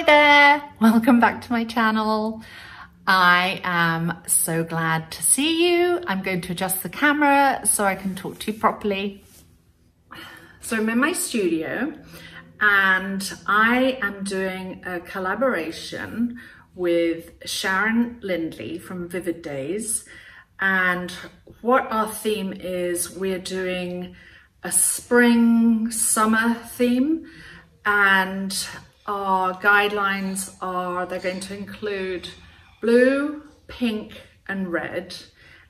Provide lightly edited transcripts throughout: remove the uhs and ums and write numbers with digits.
Hi there, welcome back to my channel. I am so glad to see you. I'm going to adjust the camera so I can talk to you properly. So I'm in my studio and I am doing a collaboration with Sharon Lindley from Vivid Days. And what our theme is, we're doing a spring summer theme, and our guidelines are they're going to include blue, pink and red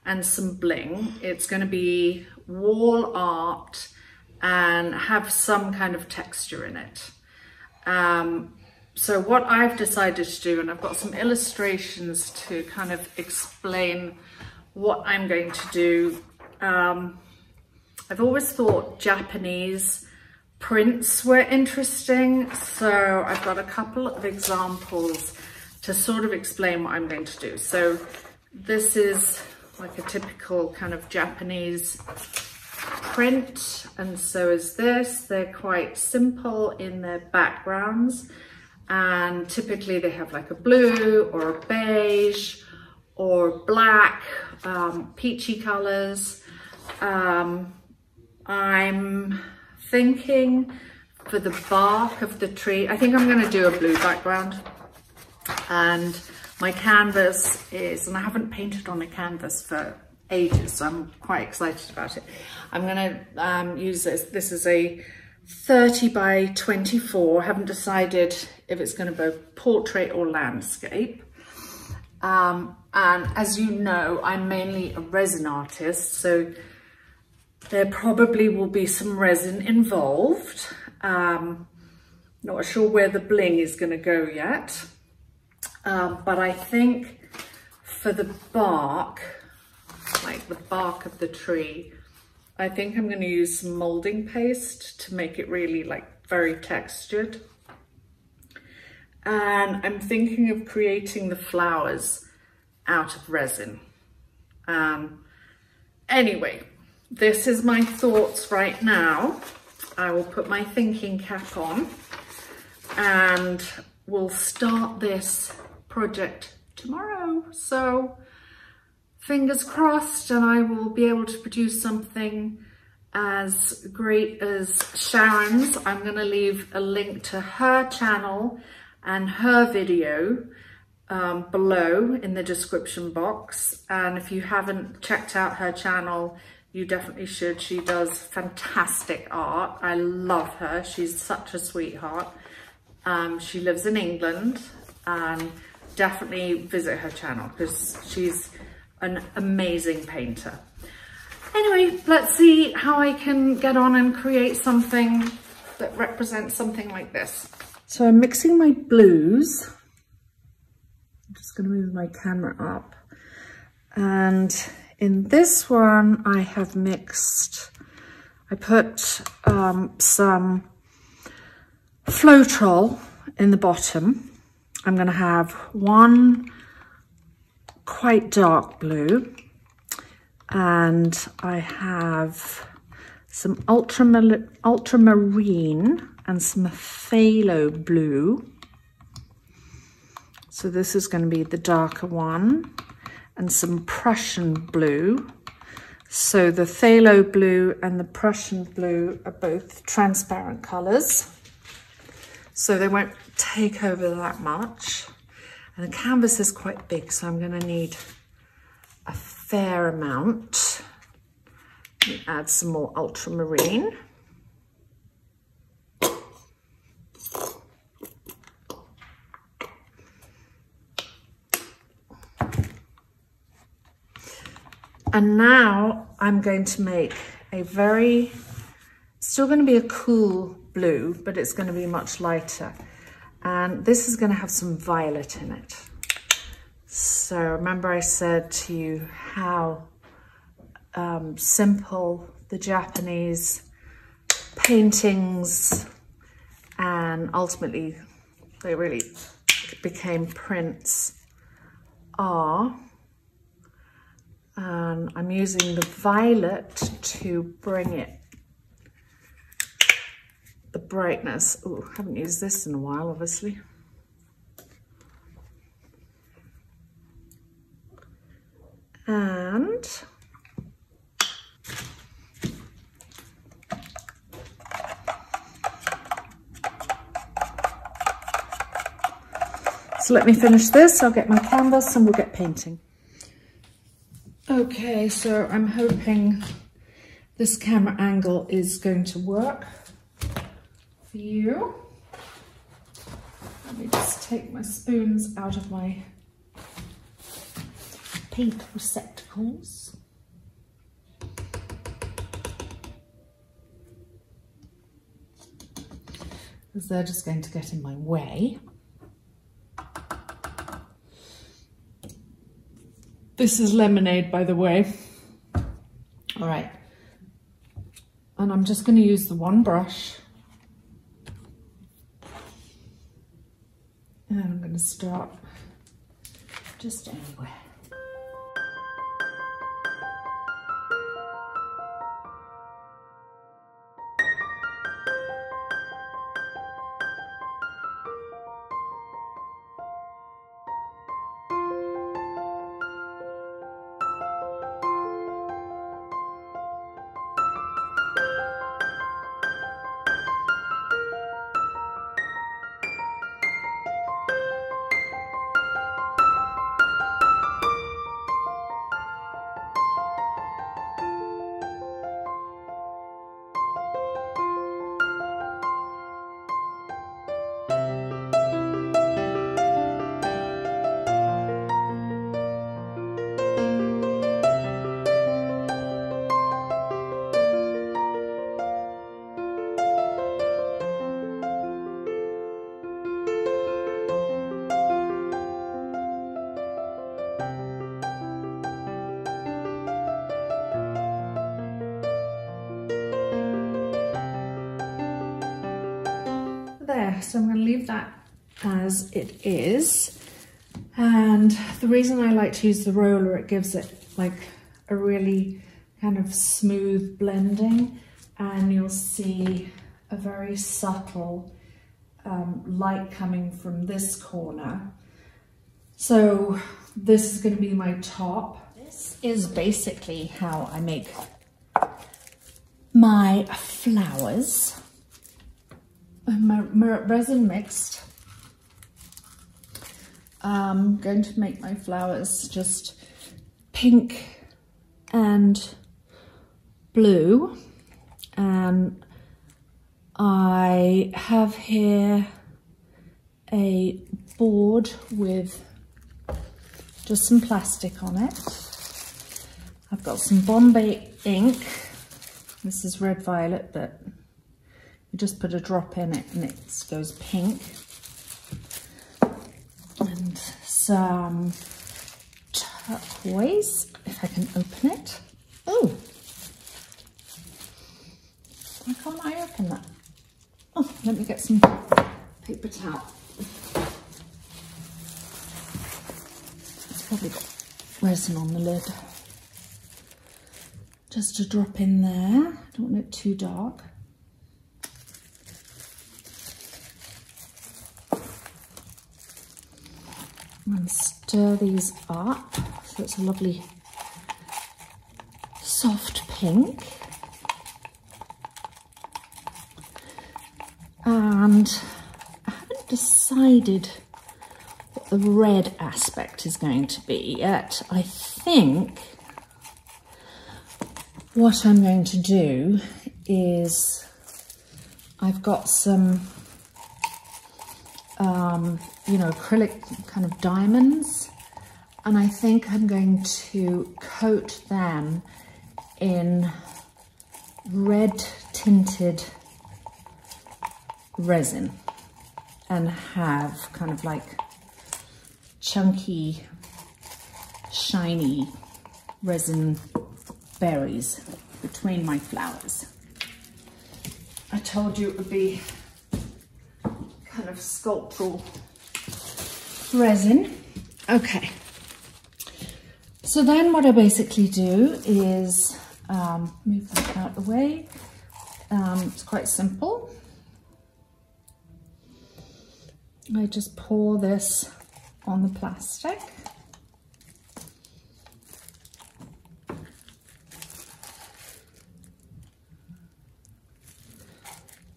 and some bling. It's going to be wall art and have some kind of texture in it. So what I've decided to do, and I've got some illustrations to kind of explain what I'm going to do. I've always thought Japanese prints were interesting, so I've got a couple of examples to sort of explain what I'm going to do. So this is like a typical kind of Japanese print, and so is this. They're quite simple in their backgrounds, and typically they have like a blue or a beige or black, peachy colors. I'm thinking for the bark of the tree, I think I'm going to do a blue background, and my canvas is, and I haven't painted on a canvas for ages, so I'm quite excited about it. I'm going to use this is a 30 by 24. I haven't decided if it's going to be portrait or landscape. And as you know, I'm mainly a resin artist, so there probably will be some resin involved. Not sure where the bling is going to go yet. But I think for the bark, like the bark of the tree, I think I'm going to use some molding paste to make it really like very textured. And I'm thinking of creating the flowers out of resin. Anyway, this is my thoughts right now. I will put my thinking cap on and we'll start this project tomorrow. So fingers crossed, and I will be able to produce something as great as Sharon's. I'm going to leave a link to her channel and her video below in the description box. And if you haven't checked out her channel, you definitely should. She does fantastic art. I love her. She's such a sweetheart. She lives in England. Definitely visit her channel because she's an amazing painter. Anyway, let's see how I can get on and create something that represents something like this. So I'm mixing my blues. I'm just going to move my camera up. And in this one, I have mixed, I put some Floetrol in the bottom. I'm going to have one quite dark blue, and I have some ultramarine and some phthalo blue. So this is going to be the darker one. And some Prussian blue. So the phthalo blue and the Prussian blue are both transparent colors, so they won't take over that much. And the canvas is quite big, so I'm gonna need a fair amount. Let me add some more ultramarine. And now I'm going to make a very, still going to be a cool blue, but it's going to be much lighter. And this is going to have some violet in it. So remember I said to you how simple the Japanese paintings, and ultimately they really became prints, are. And I'm using the violet to bring it, the brightness. Oh, haven't used this in a while, obviously. and so let me finish this. I'll get my canvas and we'll get painting. Okay, so I'm hoping this camera angle is going to work for you. Let me just take my spoons out of my paint receptacles. Because they're just going to get in my way. This is lemonade, by the way. All right. And I'm just going to use the one brush. And I'm going to start just anywhere. So I'm going to leave that as it is, and the reason I like to use the roller, it gives it like a really kind of smooth blending, and you'll see a very subtle light coming from this corner. So this is going to be my top. This is basically how I make my flowers. My resin mixed. I'm going to make my flowers just pink and blue, and I have here a board with just some plastic on it. I've got some Bombay ink. This is red violet, but you just put a drop in it and it goes pink. And some turquoise, if I can open it. Oh, why can't I open that? Oh, let me get some paper towel. It's probably got resin on the lid. Just a drop in there. I don't want it too dark. And stir these up so it's a lovely soft pink. And I haven't decided what the red aspect is going to be yet. I think what I'm going to do is I've got some acrylic kind of diamonds, and I think I'm going to coat them in red tinted resin and have kind of like chunky, shiny resin berries between my flowers. I told you it would be kind of sculptural resin. Okay, so then what I basically do is move that out of the way. It's quite simple. I just pour this on the plastic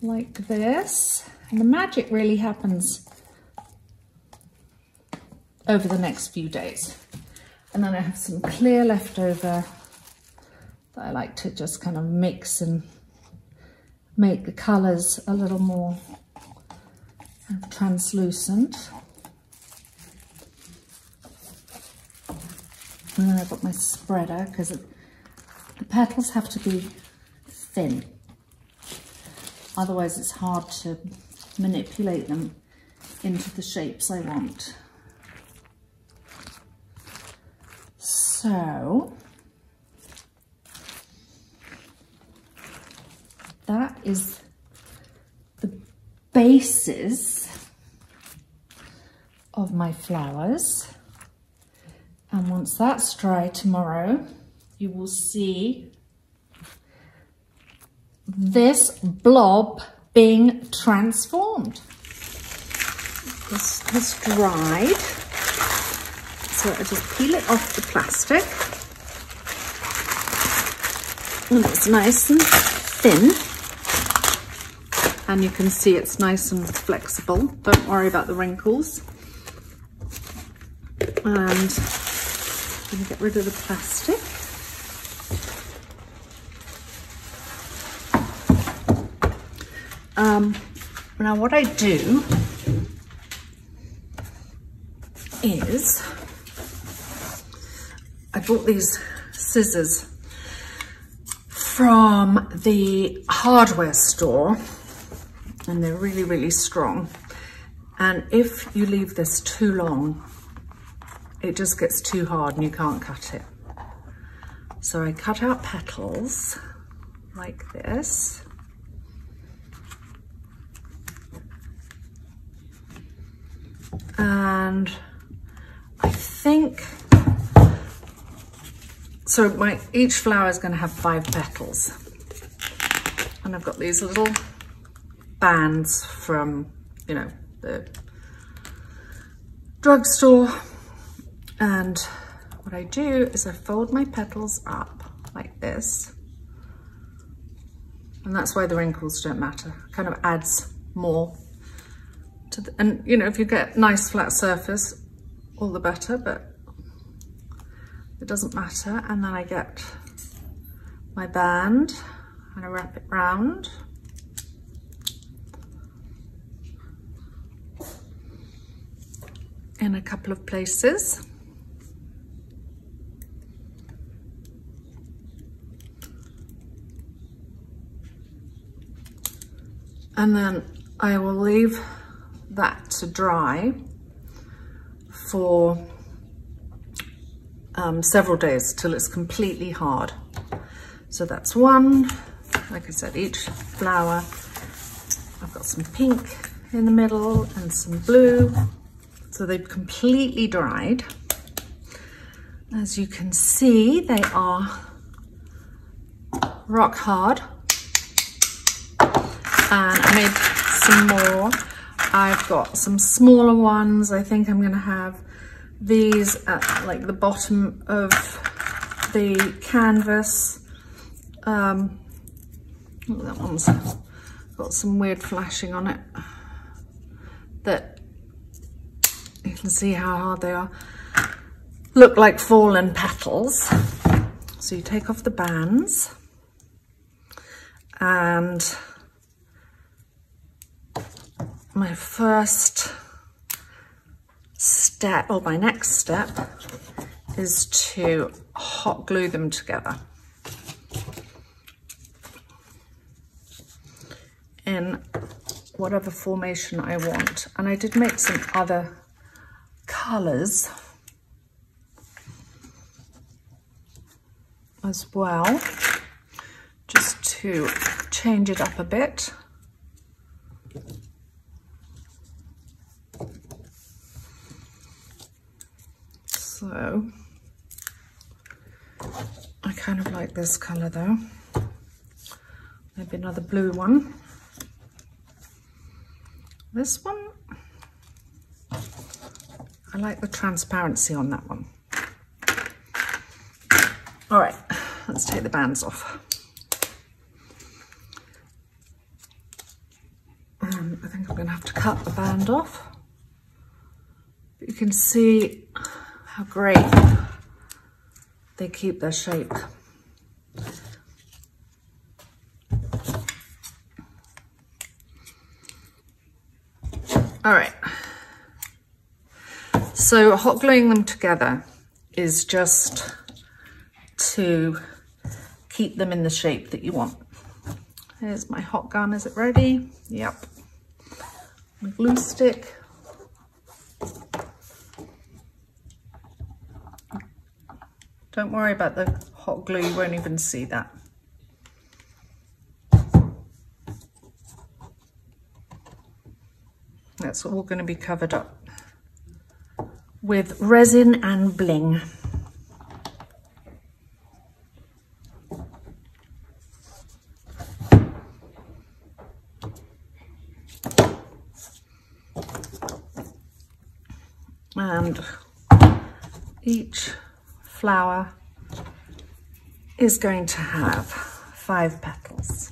like this, and the magic really happens over the next few days. And then I have some clear left over that I like to just kind of mix and make the colors a little more translucent. And then I've got my spreader, because the petals have to be thin, otherwise it's hard to manipulate them into the shapes I want. So that is the basis of my flowers. And once that's dry tomorrow, you will see this blob being transformed. This has dried. So I just peel it off the plastic, and it's nice and thin, and you can see it's nice and flexible. Don't worry about the wrinkles. And I'm going to get rid of the plastic. Now what I do is, I bought these scissors from the hardware store, and they're really, really strong. And if you leave this too long, it just gets too hard and you can't cut it. So I cut out petals like this. And I think, so each flower is going to have 5 petals. And I've got these little bands from, you know, the drugstore. And what I do is I fold my petals up like this. And that's why the wrinkles don't matter. It kind of adds more to the, and you know, if you get a nice flat surface, all the better, but it doesn't matter. And then I get my band and I wrap it round. In a couple of places. And then I will leave that to dry for several days till it's completely hard. So that's one. Like I said, each flower, I've got some pink in the middle and some blue. So they've completely dried. As you can see, they are rock hard. And I made some more. I've got some smaller ones. I think I'm gonna have these at like the bottom of the canvas. Oh, that one's got some weird flashing on it. That you can see how hard they are. Look like fallen petals. So you take off the bands and my first step, or my next step, is to hot glue them together in whatever formation I want. And I did make some other colors as well, just to change it up a bit. So I kind of like this color though. Maybe another blue one. This one, I like the transparency on that one. All right, let's take the bands off. cut the band off. But you can see how great they keep their shape. All right, so hot gluing them together is just to keep them in the shape that you want. Here's my hot gun, is it ready? Yep. My glue stick. Don't worry about the hot glue, you won't even see that. That's all going to be covered up with resin and bling. And each flower is going to have 5 petals.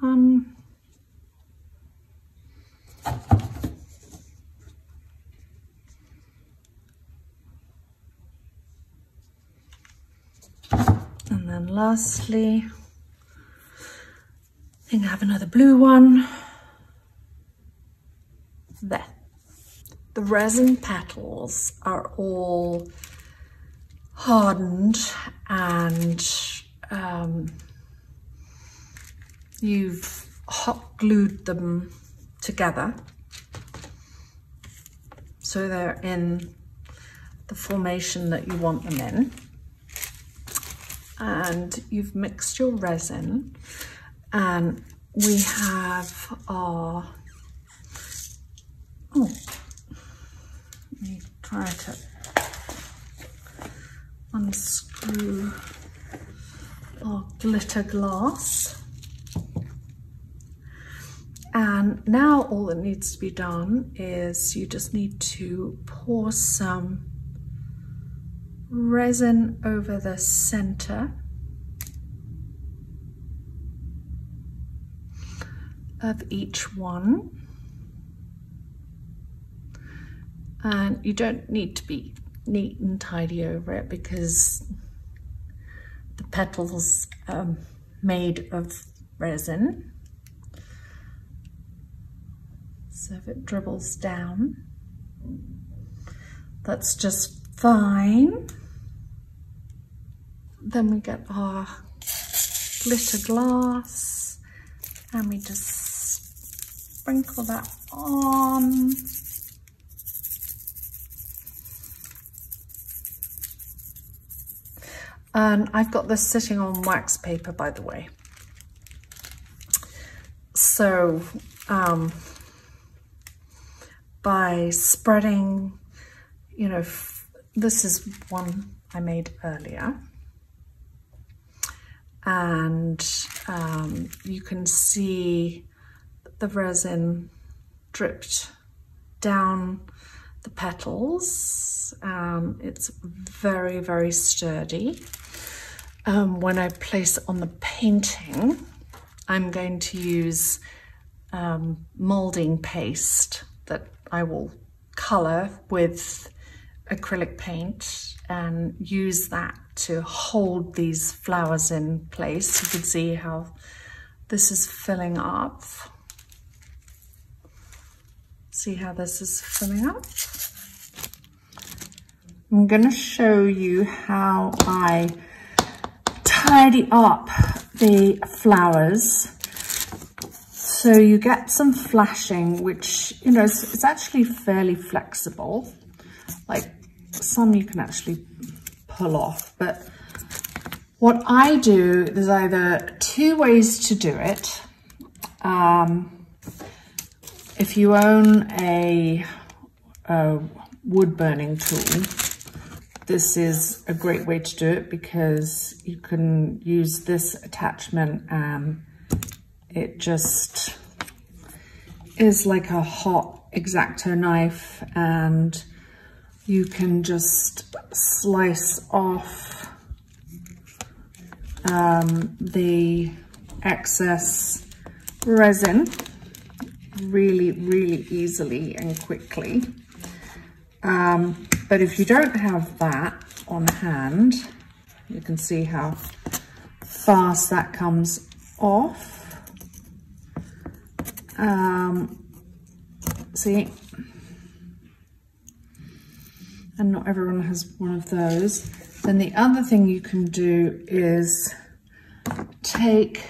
And then lastly, I think I have another blue one. There. The resin petals are all hardened and you've hot glued them together, so they're in the formation that you want them in, and you've mixed your resin, and we have our, oh, let me try to unscrew our glitter glass. And now all that needs to be done is you just need to pour some resin over the center of each one. And you don't need to be neat and tidy over it because the petals are made of resin. So if it dribbles down, that's just fine. Then we get our glitter glass and we just sprinkle that on. And I've got this sitting on wax paper, by the way. So, by spreading, you know, this is one I made earlier. And you can see the resin dripped down the petals. It's very, very sturdy. When I place it on the painting, I'm going to use molding paste that I will color with acrylic paint and use that to hold these flowers in place. You can see how this is filling up. See how this is filling up? I'm gonna show you how I tidy up the flowers. So you get some flashing, which, you know, it's actually fairly flexible. Like some you can actually pull off, but what I do, there's either 2 ways to do it. If you own a wood burning tool, this is a great way to do it because you can use this attachment and it just is like a hot X-Acto knife, and you can just slice off the excess resin really, really easily and quickly. But if you don't have that on hand, you can see how fast that comes off. See? And not everyone has one of those. Then the other thing you can do is take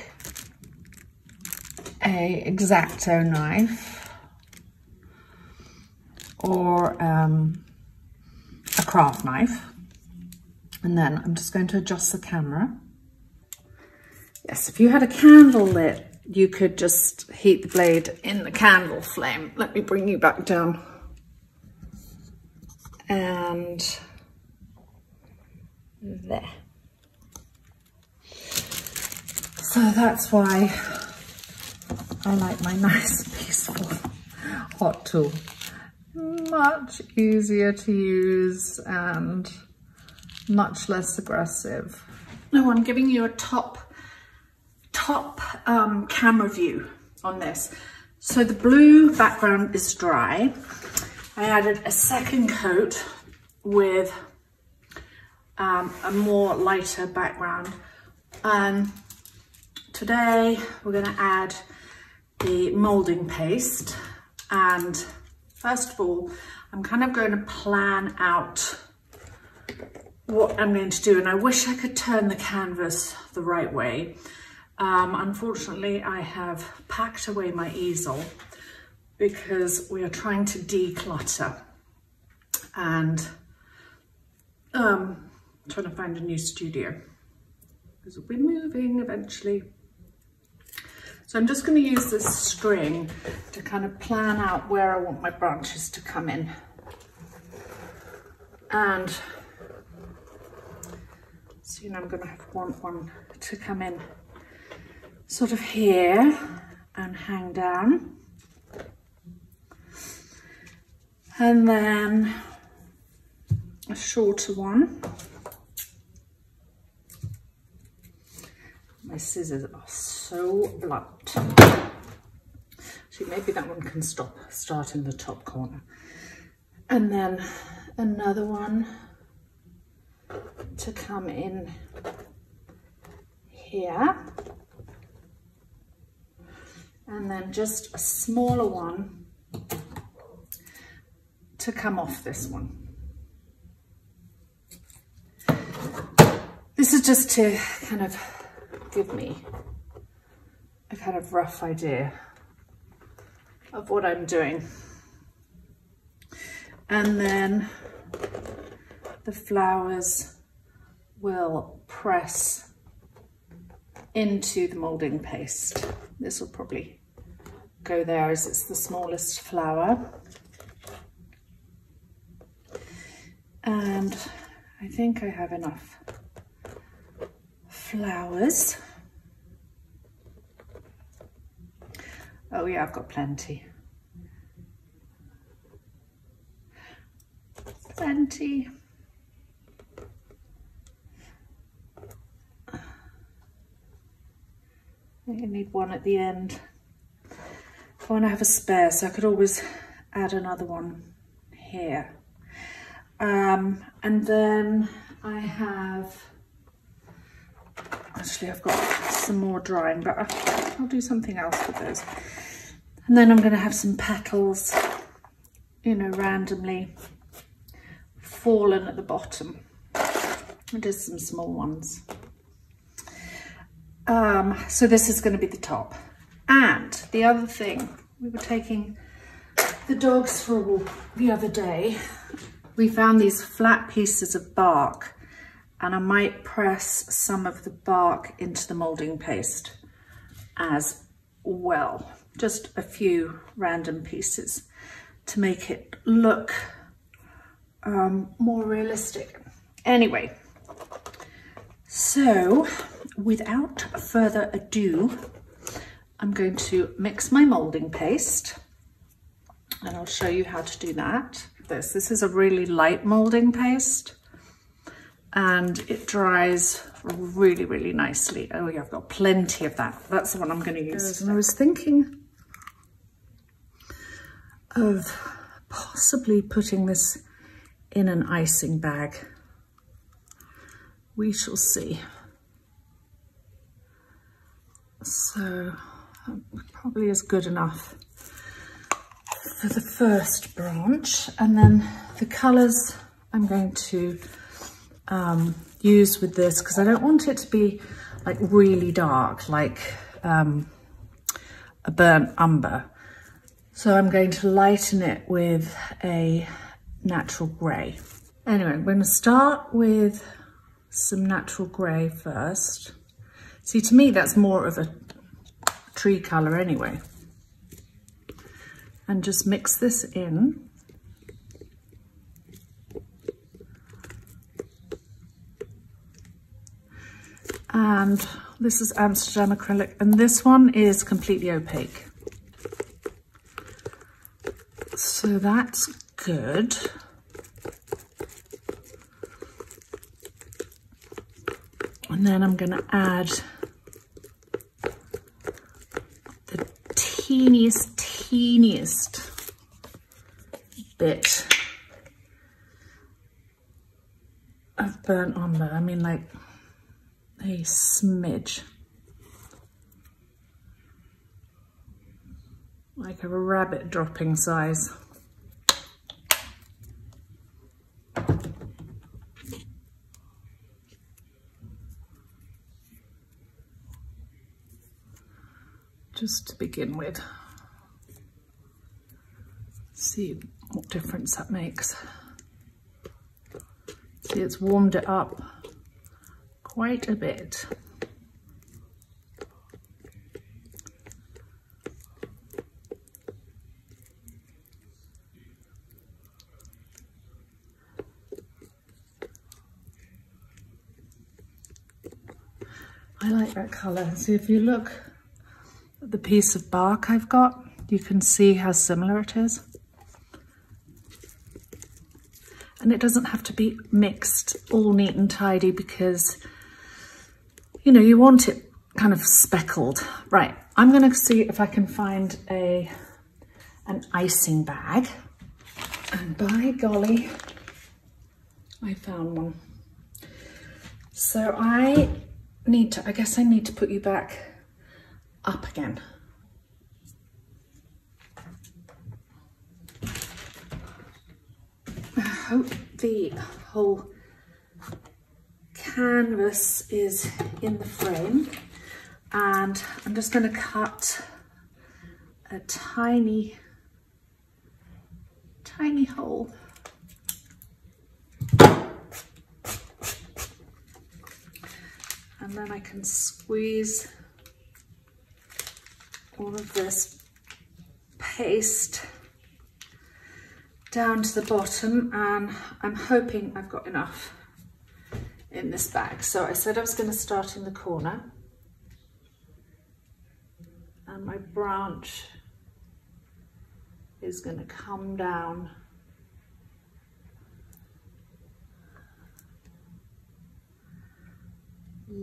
a X-Acto knife or a craft knife. And then I'm just going to adjust the camera. Yes, if you had a candle lit, you could just heat the blade in the candle flame. Let me bring you back down. And there. So that's why I like my nice, peaceful hot tool. Much easier to use and much less aggressive. No, I'm giving you a top camera view on this. So the blue background is dry. I added a second coat with a more lighter background. Today we're going to add the molding paste, and first of all I'm kind of going to plan out what I'm going to do, and I wish I could turn the canvas the right way. Unfortunately I have packed away my easel because we are trying to declutter and trying to find a new studio because we'll be moving eventually. So I'm just going to use this string to kind of plan out where I want my branches to come in. And so, you know, I'm going to have one to come in sort of here and hang down. And then a shorter one. My scissors are so blunt. Actually, maybe that one can start in the top corner. And then another one to come in here. And then just a smaller one to come off this one. This is just to kind of give me a kind of rough idea of what I'm doing. And then the flowers will press into the molding paste. This will probably go there as it's the smallest flower. And I think I have enough flowers. Oh yeah, I've got plenty. Plenty. I think I need one at the end. I want to have a spare, so I could always add another one here. And then I have... Actually, I've got some more drying, but I'll do something else with those. And then I'm going to have some petals, you know, randomly fallen at the bottom. And just some small ones. So this is going to be the top. And the other thing, we were taking the dogs for a walk the other day. We found these flat pieces of bark. And I might press some of the bark into the molding paste as well. Just a few random pieces to make it look more realistic. Anyway, so without further ado, I'm going to mix my molding paste and I'll show you how to do that. This is a really light molding paste. And it dries really, really nicely. Oh yeah, I've got plenty of that. That's the one I'm going to use. And I was thinking of possibly putting this in an icing bag. We shall see. So that probably is good enough for the first branch. And then the colours I'm going to use with this, because I don't want it to be like really dark, like a burnt umber. So I'm going to lighten it with a natural grey. Anyway, I'm going to start with some natural grey first. See, to me, that's more of a tree colour anyway. And just mix this in. And this is Amsterdam acrylic, and this one is completely opaque. So that's good. And then I'm gonna add the teeniest bit of burnt umber. I mean, like a smidge, like a rabbit dropping size. Just to begin with, see what difference that makes. See, it's warmed it up quite a bit. I like that colour. See, if you look, the piece of bark I've got, you can see how similar it is. And it doesn't have to be mixed all neat and tidy, because, you know, you want it kind of speckled. Right, I'm going to see if I can find an icing bag. And by golly, I found one. So I need to, I guess I need to put you back up again. I hope the whole canvas is in the frame, and I'm just going to cut a tiny hole. And then I can squeeze all of this paste down to the bottom, and I'm hoping I've got enough in this bag. So I said I was going to start in the corner, and my branch is going to come down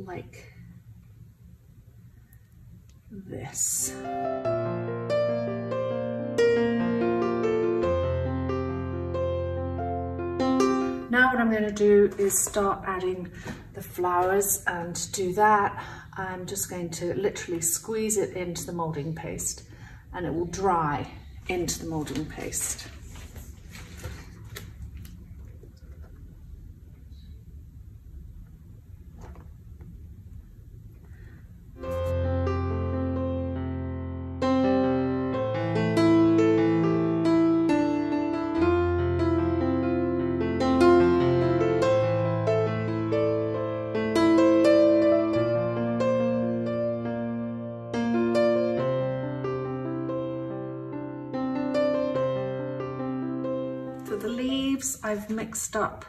like this. Now what I'm going to do is start adding the flowers, and to do that I'm just going to literally squeeze it into the moulding paste, and it will dry into the moulding paste. I've mixed up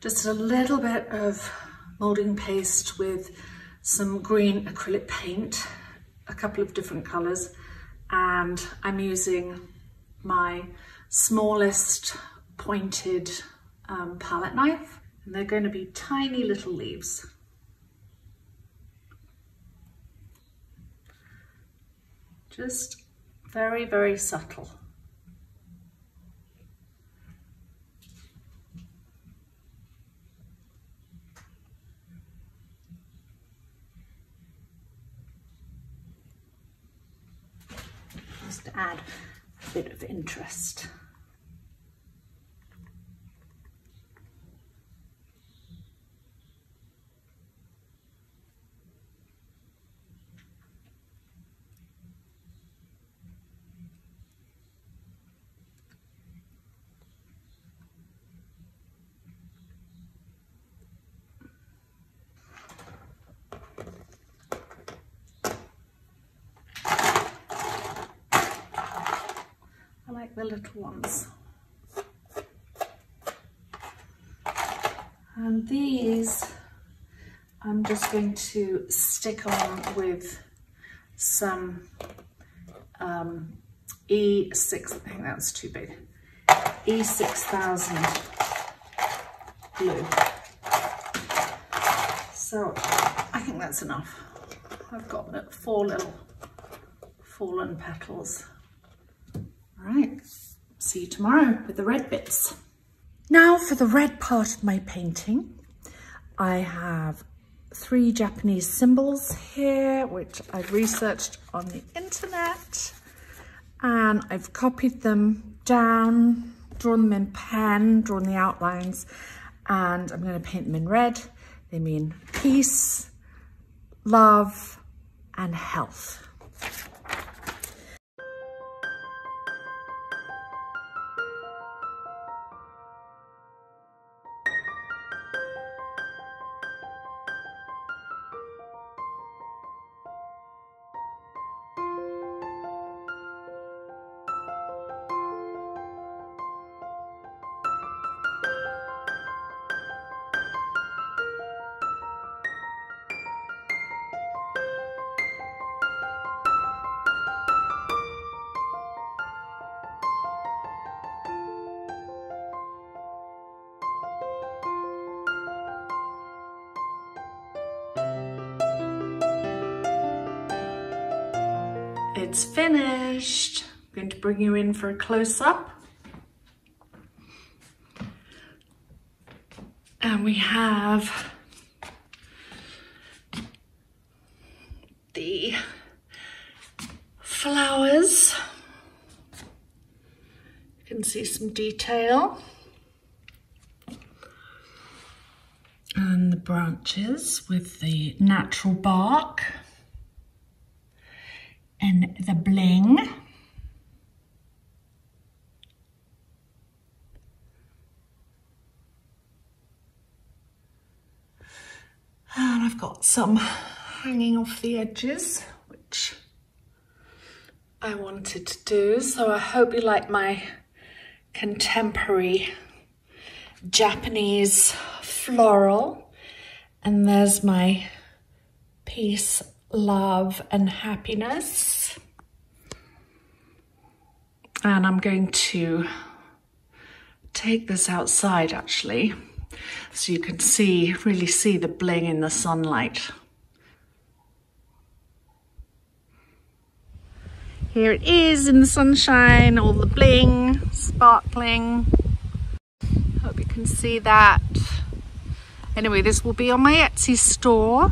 just a little bit of moulding paste with some green acrylic paint, a couple of different colours, and I'm using my smallest pointed palette knife, and they're going to be tiny little leaves. Just very, very subtle. Just to add a bit of interest. The little ones, and these I'm just going to stick on with some E6, I think that's too big, E6000 blue. So I think that's enough. I've got four little fallen petals. Right, see you tomorrow with the red bits. Now for the red part of my painting, I have three Japanese symbols here, which I've researched on the internet, and I've copied them down, drawn them in pen, drawn the outlines, and I'm going to paint them in red. They mean peace, love, and health. It's finished. I'm going to bring you in for a close-up. And we have the flowers. You can see some detail. And the branches with the natural bark. And the bling. And I've got some hanging off the edges, which I wanted to do. So I hope you like my contemporary Japanese floral. And there's my piece. Love and happiness, and I'm going to take this outside actually so you can see, really see the bling in the sunlight. Here it is in the sunshine, all the bling, sparkling. Hope you can see that. Anyway, this will be on my Etsy store.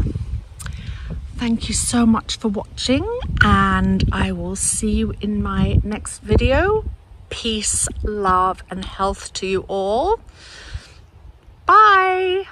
Thank you so much for watching, and I will see you in my next video. Peace, love, and health to you all. Bye.